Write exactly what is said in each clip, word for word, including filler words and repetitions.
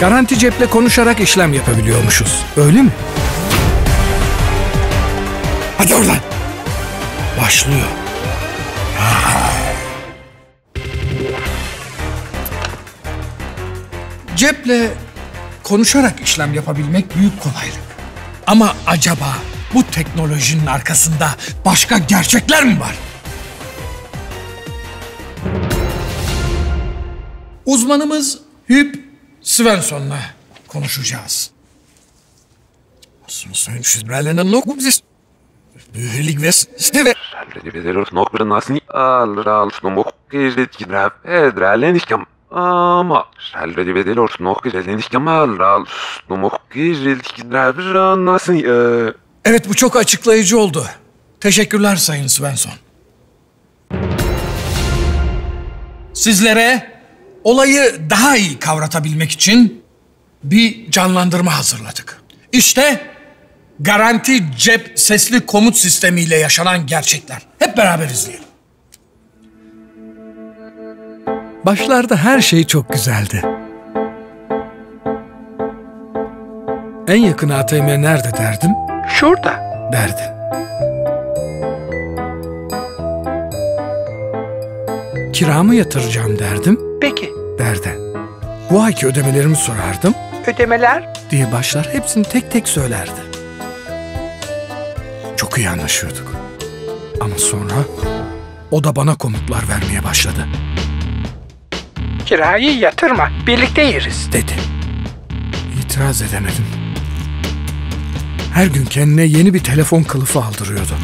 Garanti Cep'le konuşarak işlem yapabiliyormuşuz. Öyle mi? Hadi oradan. Başlıyor. Cep'le konuşarak işlem yapabilmek büyük kolaylık. Ama acaba bu teknolojinin arkasında başka gerçekler mi var? Uzmanımız Hüp Svenson'la konuşacağız. Ama şalveri bedeli orta nokta zelenişke malral nokta. Evet, bu çok açıklayıcı oldu. Teşekkürler Sayın Svensson. Sizlere olayı daha iyi kavratabilmek için bir canlandırma hazırladık. İşte Garanti Cep sesli komut sistemiyle yaşanan gerçekler. Hep beraber izleyelim. Başlarda her şey çok güzeldi. En yakın A T M nerede derdim? Şurada derdi. Kiramı yatıracağım derdim. Peki derdi. Bu ayki ödemelerimi sorardım. Ödemeler? Diye başlar, hepsini tek tek söylerdi. Çok iyi anlaşıyorduk. Ama sonra o da bana komutlar vermeye başladı. Kirayı yatırma, birlikte yeriz dedi. İtiraz edemedim. Her gün kendine yeni bir telefon kılıfı aldırıyordu.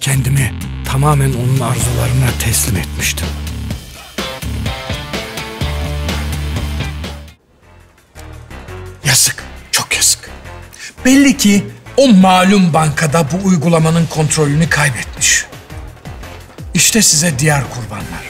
Kendimi tamamen onun arzularına teslim etmiştim. Yazık, çok yazık. Belli ki o malum bankada bu uygulamanın kontrolünü kaybetmiş. İşte size diğer kurbanlar.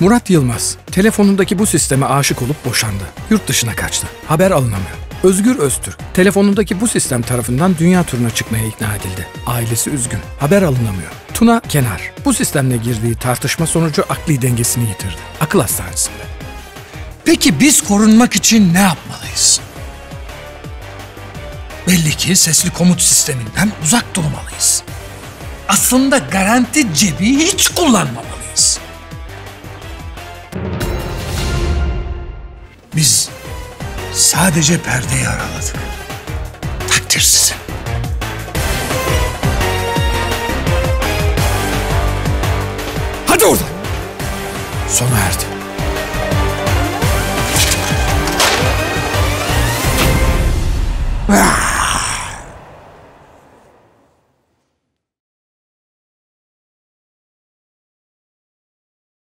Murat Yılmaz, telefonundaki bu sisteme aşık olup boşandı. Yurt dışına kaçtı. Haber alınamıyor. Özgür Öztürk, telefonundaki bu sistem tarafından dünya turuna çıkmaya ikna edildi. Ailesi üzgün. Haber alınamıyor. Tuna Kenar, bu sistemle girdiği tartışma sonucu akli dengesini yitirdi. Akıl hastanesinde. Peki biz korunmak için ne yapmalıyız? Belli ki sesli komut sisteminden uzak durmalıyız. Aslında Garanti Cep'i hiç kullanmamalıyız. Biz sadece perdeyi araladık. Takdir size. Hadi oradan. Sona erdi.